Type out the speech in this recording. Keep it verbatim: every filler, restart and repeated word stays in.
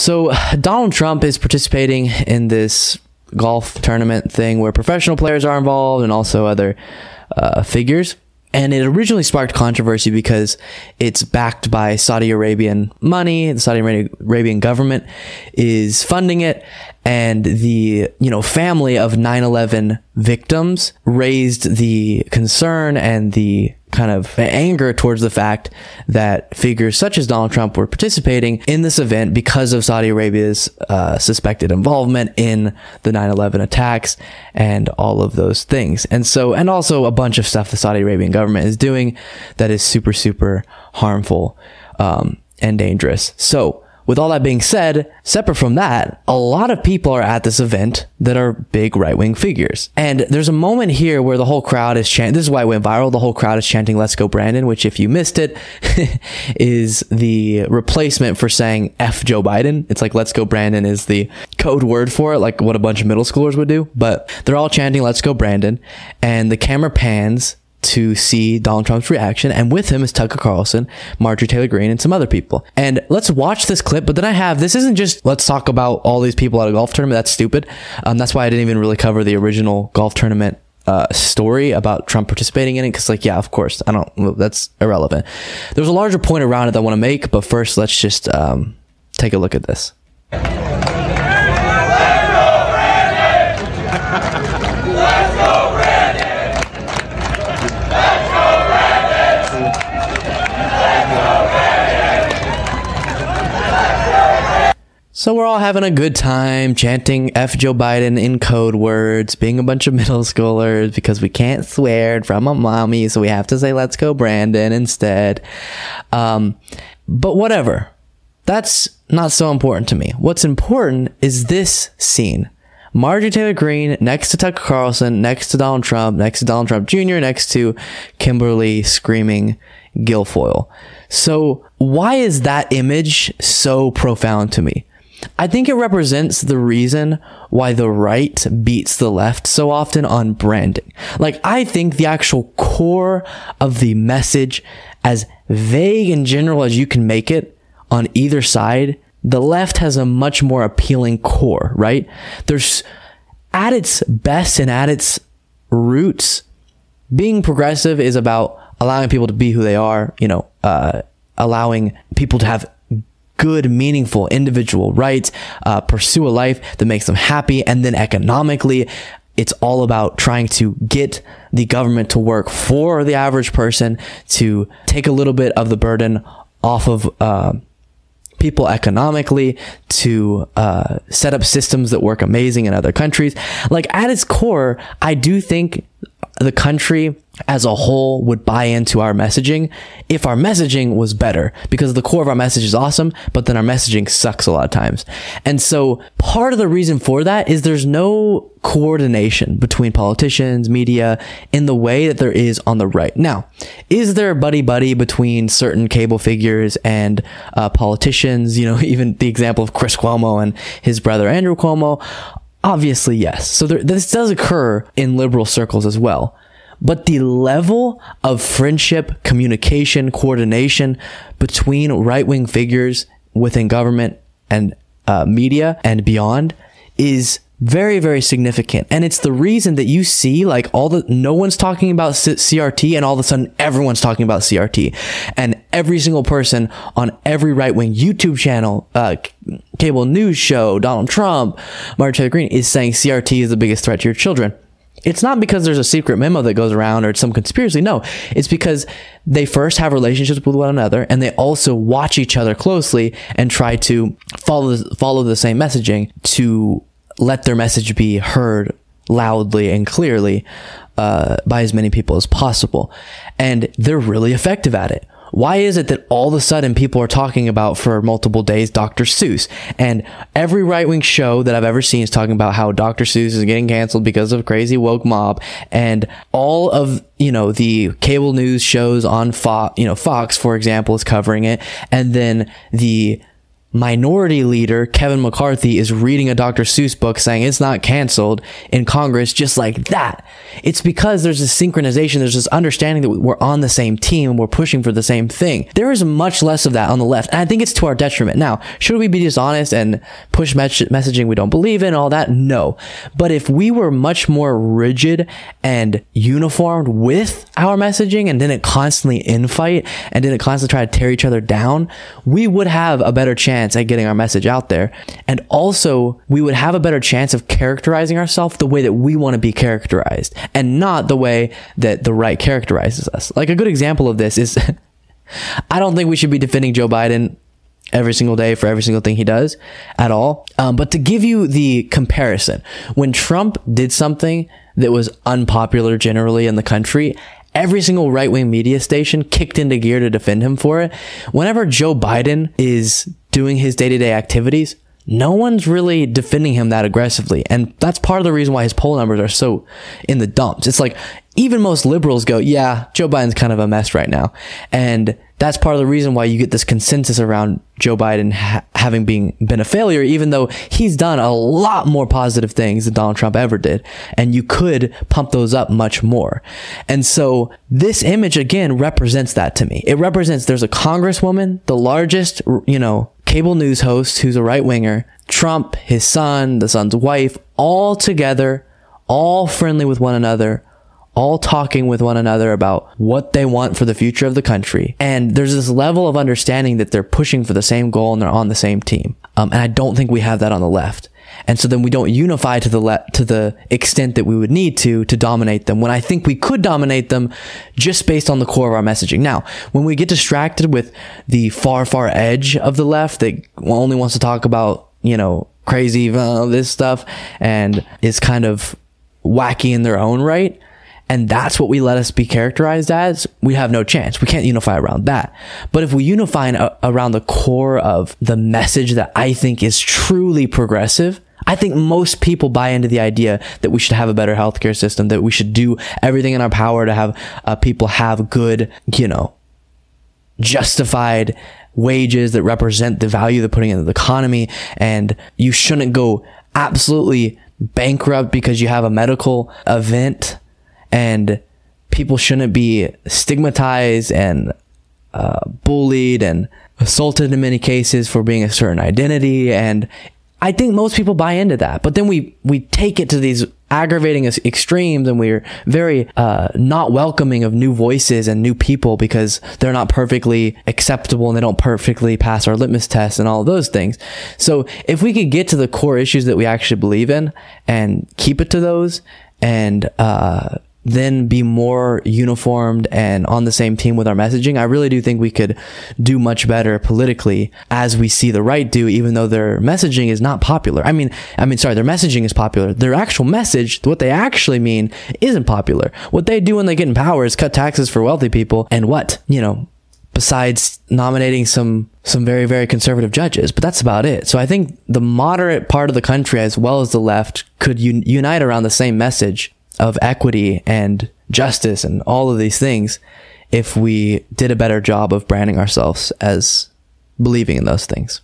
So Donald Trump is participating in this golf tournament thing where professional players are involved and also other uh, figures. And it originally sparked controversy because it's backed by Saudi Arabian money. The Saudi Arabian government is funding it. And the, you know, family of nine eleven victims raised the concern and the kind of anger towards the fact that figures such as Donald Trump were participating in this event because of Saudi Arabia's uh, suspected involvement in the nine eleven attacks and all of those things. And so, and also a bunch of stuff the Saudi Arabian government is doing that is super, super harmful um, and dangerous. So with all that being said, separate from that, a lot of people are at this event that are big right-wing figures. And there's a moment here where the whole crowd is chanting. This is why it went viral. The whole crowd is chanting, "Let's go, Brandon," which, if you missed it, is the replacement for saying F Joe Biden. It's like, "Let's go, Brandon" is the code word for it, like what a bunch of middle schoolers would do. But they're all chanting, "Let's go, Brandon." And the camera pans to see Donald Trump's reaction, and with him is Tucker Carlson, Marjorie Taylor Greene, and some other people. And let's watch this clip, but then I have, this isn't just, let's talk about all these people at a golf tournament, that's stupid. Um, that's why I didn't even really cover the original golf tournament uh, story about Trump participating in it, because like, yeah, of course, I don't, that's irrelevant. There's a larger point around it that I want to make, but first let's just um, take a look at this. So we're all having a good time, chanting F Joe Biden in code words, being a bunch of middle schoolers because we can't swear from a mommy, so we have to say "Let's go, Brandon" instead. Um, but whatever, that's not so important to me. What's important is this scene. Marjorie Taylor Greene next to Tucker Carlson, next to Donald Trump, next to Donald Trump Junior, next to Kimberly screaming Gilfoyle. So why is that image so profound to me? I think it represents the reason why the right beats the left so often on branding. Like, I think the actual core of the message, as vague and general as you can make it on either side, the left has a much more appealing core, right? There's, at its best and at its roots, being progressive is about allowing people to be who they are, you know, uh, allowing people to have good, meaningful individual rights, uh, pursue a life that makes them happy. And then economically, it's all about trying to get the government to work for the average person, to take a little bit of the burden off of uh, people economically, to uh, set up systems that work amazing in other countries. Like, at its core, I do think the country as a whole would buy into our messaging if our messaging was better, because the core of our message is awesome, but then our messaging sucks a lot of times. And so part of the reason for that is there's no coordination between politicians, media, in the way that there is on the right. Now, is there buddy buddy between certain cable figures and uh, politicians? You know, even the example of Chris Cuomo and his brother Andrew Cuomo. Obviously, yes. So there, this does occur in liberal circles as well. But the level of friendship, communication, coordination between right-wing figures within government and uh, media and beyond is very, very significant. And it's the reason that you see, like, all the, no one's talking about C R T and all of a sudden everyone's talking about C R T, and every single person on every right-wing YouTube channel, uh, cable news show, Donald Trump, Marjorie Taylor Greene, is saying C R T is the biggest threat to your children. It's not because there's a secret memo that goes around or it's some conspiracy. No, it's because they first have relationships with one another, and they also watch each other closely and try to follow follow the same messaging to let their message be heard loudly and clearly uh, by as many people as possible. And they're really effective at it. Why is it that all of a sudden people are talking about for multiple days Doctor Seuss, and every right-wing show that I've ever seen is talking about how Doctor Seuss is getting canceled because of crazy woke mob, and all of, you know, the cable news shows on Fox, you know, Fox, for example, is covering it. And then the Minority Leader Kevin McCarthy is reading a Doctor Seuss book saying it's not canceled in Congress just like that. It's because there's this synchronization, there's this understanding that we're on the same team and we're pushing for the same thing. There is much less of that on the left, and I think it's to our detriment. Now, should we be dishonest and push mes- messaging we don't believe in, all that? No. But if we were much more rigid and uniformed with our messaging and didn't constantly infight and didn't constantly try to tear each other down, we would have a better chance at getting our message out there. And also, we would have a better chance of characterizing ourselves the way that we want to be characterized and not the way that the right characterizes us. Like, a good example of this is I don't think we should be defending Joe Biden every single day for every single thing he does at all. Um, but to give you the comparison, when Trump did something that was unpopular generally in the country, every single right-wing media station kicked into gear to defend him for it. Whenever Joe Biden is doing his day-to-day activities, no one's really defending him that aggressively. And that's part of the reason why his poll numbers are so in the dumps. It's like, even most liberals go, yeah, Joe Biden's kind of a mess right now. And that's part of the reason why you get this consensus around Joe Biden ha having being, been a failure, even though he's done a lot more positive things than Donald Trump ever did. And you could pump those up much more. And so this image, again, represents that to me. It represents there's a congresswoman, the largest, you know, cable news host who's a right-winger, Trump, his son, the son's wife, all together, all friendly with one another, all talking with one another about what they want for the future of the country. And there's this level of understanding that they're pushing for the same goal and they're on the same team. Um, and I don't think we have that on the left. And so then we don't unify to the le to the extent that we would need to to dominate them, when I think we could dominate them just based on the core of our messaging. Now, when we get distracted with the far, far edge of the left that only wants to talk about, you know, crazy, uh, this stuff, and is kind of wacky in their own right, and that's what we let us be characterized as, we have no chance. We can't unify around that. But if we unify around the core of the message that I think is truly progressive, I think most people buy into the idea that we should have a better healthcare system, that we should do everything in our power to have uh, people have good, you know, justified wages that represent the value they're putting into the economy. And you shouldn't go absolutely bankrupt because you have a medical event. And people shouldn't be stigmatized and uh, bullied and assaulted in many cases for being a certain identity. And I think most people buy into that. But then we, we take it to these aggravating extremes, and we're very uh, not welcoming of new voices and new people because they're not perfectly acceptable and they don't perfectly pass our litmus test and all of those things. So if we could get to the core issues that we actually believe in and keep it to those, and uh, then be more uniformed and on the same team with our messaging, I really do think we could do much better politically, as we see the right do, even though their messaging is not popular. I mean, I mean, sorry, their messaging is popular. Their actual message, what they actually mean, isn't popular. What they do when they get in power is cut taxes for wealthy people, and what, you know, besides nominating some some very, very conservative judges. But that's about it. So I think the moderate part of the country, as well as the left, could un unite around the same message of equity and justice and all of these things if we did a better job of branding ourselves as believing in those things.